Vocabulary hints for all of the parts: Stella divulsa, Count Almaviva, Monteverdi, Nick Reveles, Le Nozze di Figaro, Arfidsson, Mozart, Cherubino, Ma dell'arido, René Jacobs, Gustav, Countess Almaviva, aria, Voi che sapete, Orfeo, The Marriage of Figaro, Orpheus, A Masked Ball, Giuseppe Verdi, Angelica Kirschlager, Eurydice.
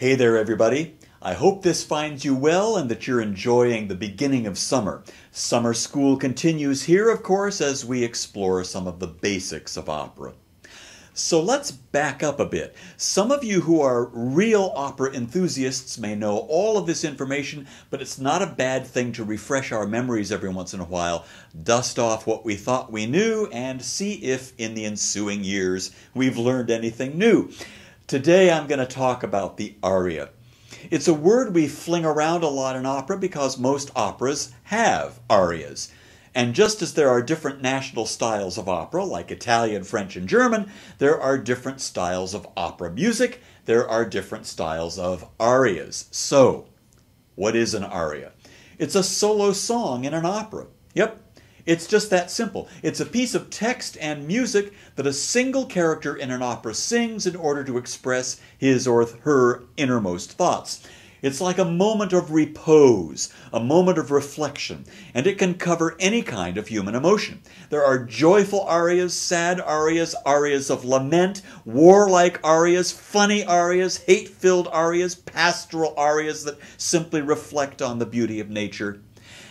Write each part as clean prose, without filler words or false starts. Hey there, everybody. I hope this finds you well and that you're enjoying the beginning of summer. Summer school continues here, of course, as we explore some of the basics of opera. So let's back up a bit. Some of you who are real opera enthusiasts may know all of this information, but it's not a bad thing to refresh our memories every once in a while, dust off what we thought we knew, and see if in the ensuing years we've learned anything new. Today I'm going to talk about the aria. It's a word we fling around a lot in opera because most operas have arias. And just as there are different national styles of opera, like Italian, French, and German, there are different styles of opera music. There are different styles of arias. So, what is an aria? It's a solo song in an opera. Yep, it's just that simple. It's a piece of text and music that a single character in an opera sings in order to express his or her innermost thoughts. It's like a moment of repose, a moment of reflection, and it can cover any kind of human emotion. There are joyful arias, sad arias, arias of lament, warlike arias, funny arias, hate-filled arias, pastoral arias that simply reflect on the beauty of nature.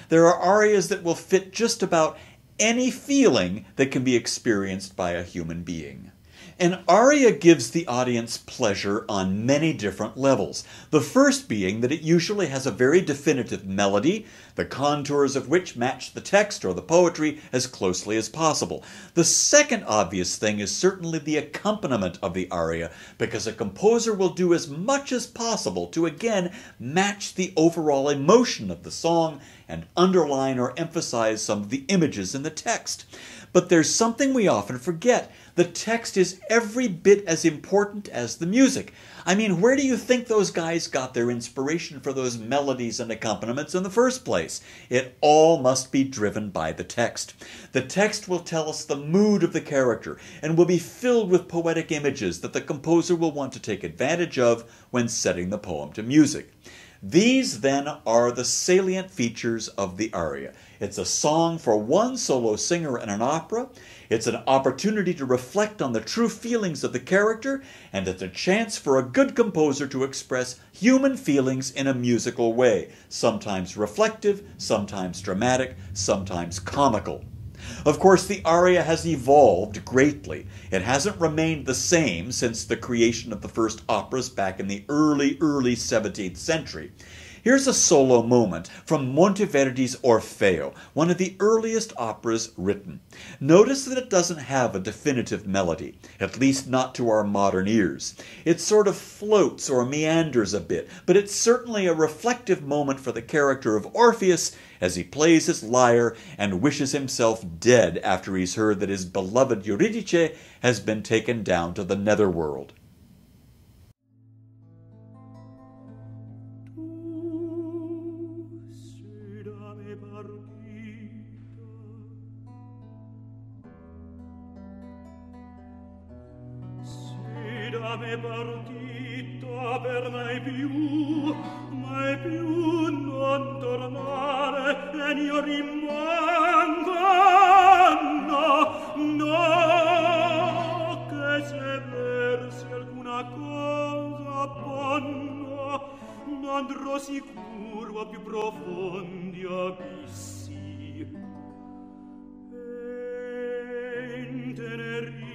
There are arias that will fit just about any feeling that can be experienced by a human being. An aria gives the audience pleasure on many different levels, the first being that it usually has a very definitive melody, the contours of which match the text or the poetry as closely as possible. The second obvious thing is certainly the accompaniment of the aria, because a composer will do as much as possible to again match the overall emotion of the song and underline or emphasize some of the images in the text. But there's something we often forget. The text is every bit as important as the music. I mean, where do you think those guys got their inspiration for those melodies and accompaniments in the first place? It all must be driven by the text. The text will tell us the mood of the character and will be filled with poetic images that the composer will want to take advantage of when setting the poem to music. These, then, are the salient features of the aria. It's a song for one solo singer in an opera. It's an opportunity to reflect on the true feelings of the character, and it's a chance for a good composer to express human feelings in a musical way, sometimes reflective, sometimes dramatic, sometimes comical. Of course, the aria has evolved greatly. It hasn't remained the same since the creation of the first operas back in the early 17th century. Here's a solo moment from Monteverdi's Orfeo, one of the earliest operas written. Notice that it doesn't have a definitive melody, at least not to our modern ears. It sort of floats or meanders a bit, but it's certainly a reflective moment for the character of Orpheus as he plays his lyre and wishes himself dead after he's heard that his beloved Eurydice has been taken down to the netherworld. Partita per mai più non tornare e io rimango no che se persi alcuna cosa buona non andrò sicuro a più profondi abissi e intenerito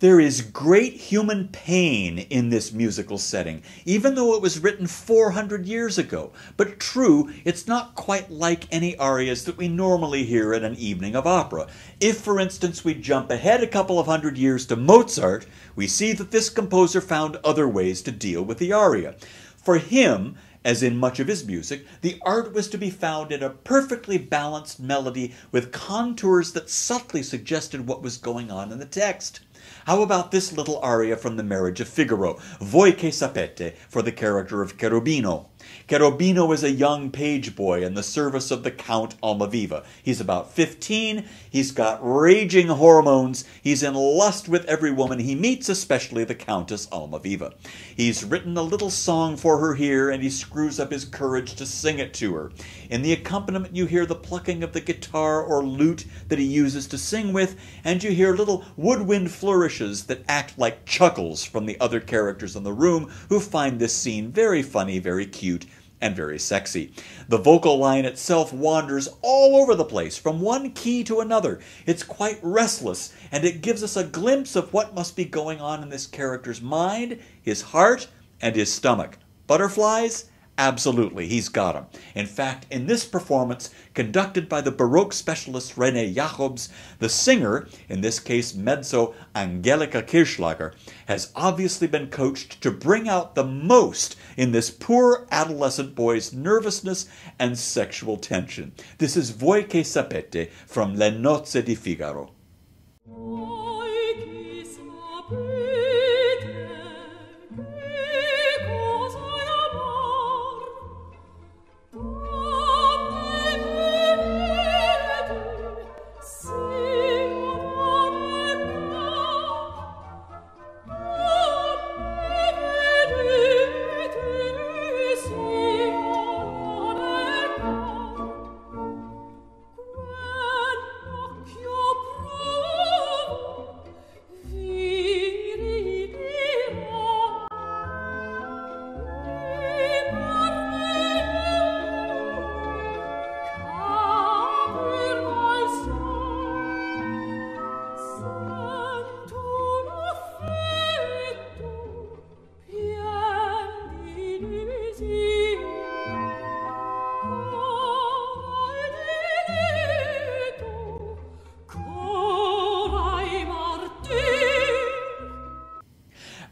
There is great human pain in this musical setting, even though it was written 400 years ago. But true, it's not quite like any arias that we normally hear at an evening of opera. If, for instance, we jump ahead a couple of hundred years to Mozart, we see that this composer found other ways to deal with the aria. For him, as in much of his music, the art was to be found in a perfectly balanced melody with contours that subtly suggested what was going on in the text. How about this little aria from The Marriage of Figaro, Voi che sapete, for the character of Cherubino? Cherubino is a young page boy in the service of the Count Almaviva. He's about 15, he's got raging hormones, he's in lust with every woman he meets, especially the Countess Almaviva. He's written a little song for her here, and he screws up his courage to sing it to her. In the accompaniment you hear the plucking of the guitar or lute that he uses to sing with, and you hear little woodwind flourishes that act like chuckles from the other characters in the room, who find this scene very funny, very cute, and very sexy. The vocal line itself wanders all over the place, from one key to another. It's quite restless, and it gives us a glimpse of what must be going on in this character's mind, his heart, and his stomach. Butterflies? Absolutely, he's got them. In fact, in this performance, conducted by the Baroque specialist René Jacobs, the singer, in this case mezzo Angelica Kirschlager, has obviously been coached to bring out the most in this poor adolescent boy's nervousness and sexual tension. This is Voi che sapete from Le Nozze di Figaro.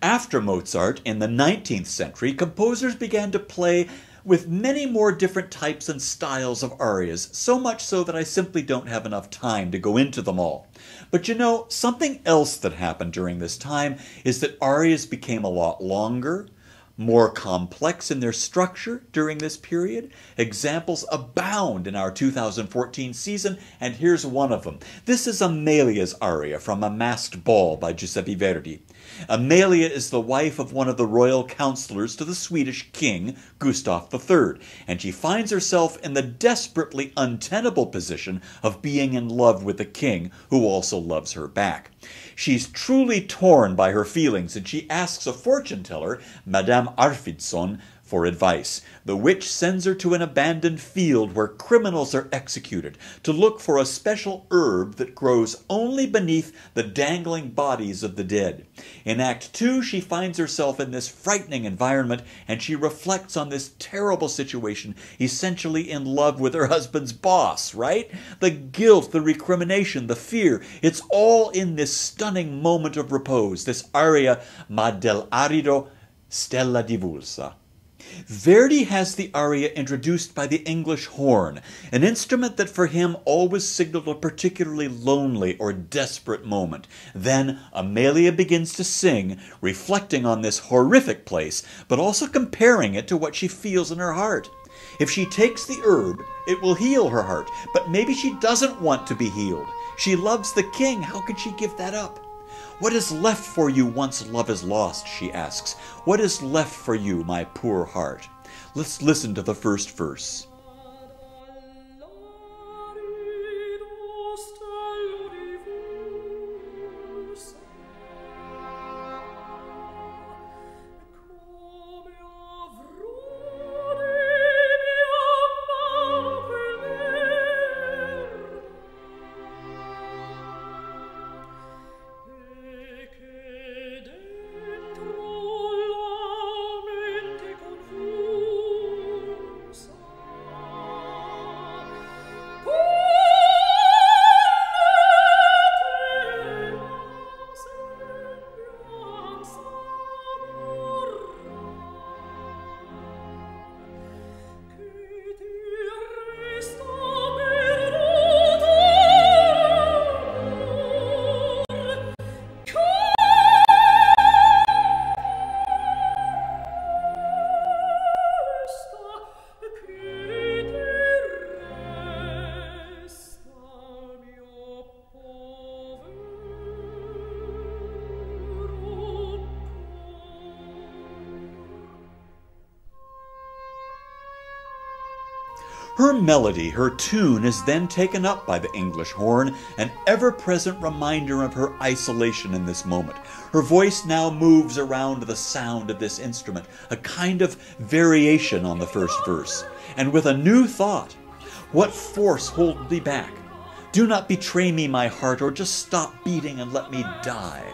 After Mozart, in the 19th century, composers began to play with many more different types and styles of arias, so much so that I simply don't have enough time to go into them all. But you know, something else that happened during this time is that arias became a lot longer, more complex in their structure during this period. Examples abound in our 2014 season, and here's one of them. This is Amelia's aria from A Masked Ball by Giuseppe Verdi. Amelia is the wife of one of the royal counselors to the Swedish king, Gustav III, and she finds herself in the desperately untenable position of being in love with the king, who also loves her back. She's truly torn by her feelings, and she asks a fortune teller, Madame Arfidsson, for advice. The witch sends her to an abandoned field where criminals are executed to look for a special herb that grows only beneath the dangling bodies of the dead. In Act 2, she finds herself in this frightening environment, and she reflects on this terrible situation, essentially in love with her husband's boss, right? The guilt, the recrimination, the fear, it's all in this stunning moment of repose, this aria, Ma dell'arido, Stella divulsa. Verdi has the aria introduced by the English horn, an instrument that for him always signaled a particularly lonely or desperate moment. Then Amelia begins to sing, reflecting on this horrific place, but also comparing it to what she feels in her heart. If she takes the herb, it will heal her heart, but maybe she doesn't want to be healed. She loves the king. How could she give that up? What is left for you once love is lost, she asks. What is left for you, my poor heart? Let's listen to the first verse. Her melody, her tune, is then taken up by the English horn, an ever-present reminder of her isolation in this moment. Her voice now moves around the sound of this instrument, a kind of variation on the first verse, and with a new thought. What force holds me back? Do not betray me, my heart, or just stop beating and let me die.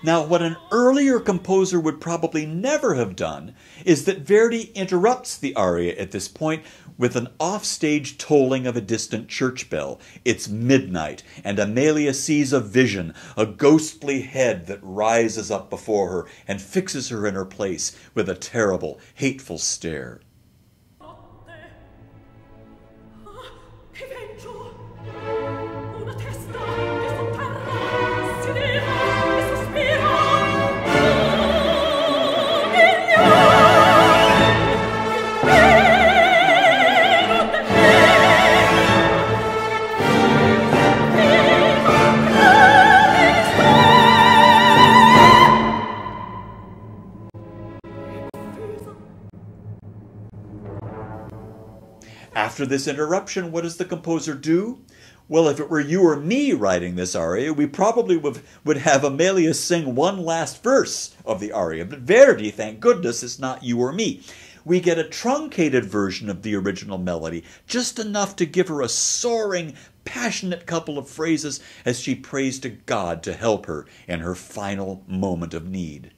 Now, what an earlier composer would probably never have done is that Verdi interrupts the aria at this point with an offstage tolling of a distant church bell. It's midnight, and Amalia sees a vision, a ghostly head that rises up before her and fixes her in her place with a terrible, hateful stare. After this interruption, what does the composer do? Well, if it were you or me writing this aria, we probably would have Amalia sing one last verse of the aria. But Verdi, thank goodness, it's not you or me. We get a truncated version of the original melody, just enough to give her a soaring, passionate couple of phrases as she prays to God to help her in her final moment of need.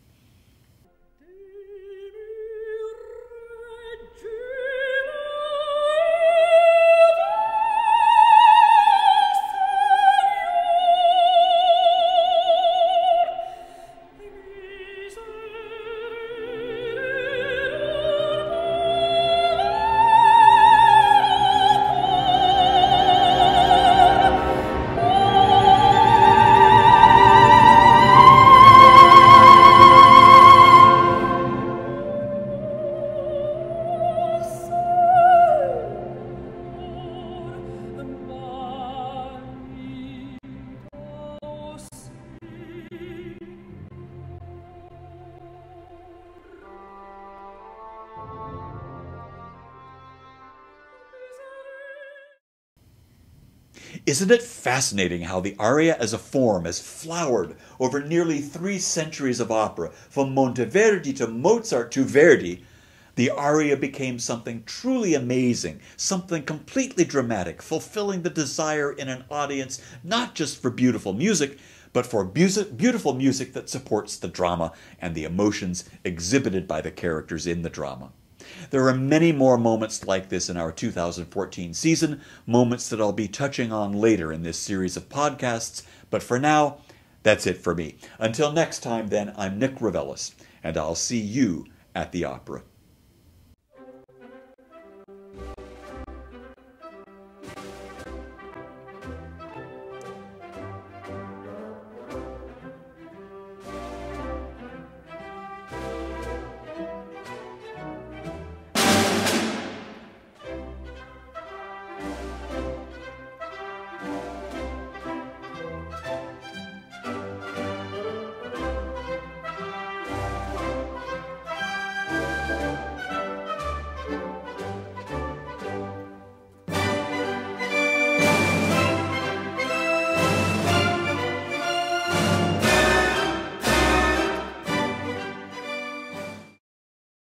Isn't it fascinating how the aria as a form has flowered over nearly 3 centuries of opera? From Monteverdi to Mozart to Verdi, the aria became something truly amazing, something completely dramatic, fulfilling the desire in an audience not just for beautiful music, but for beautiful music that supports the drama and the emotions exhibited by the characters in the drama. There are many more moments like this in our 2014 season, moments that I'll be touching on later in this series of podcasts, but for now, that's it for me. Until next time, then, I'm Nick Reveles, and I'll see you at the opera.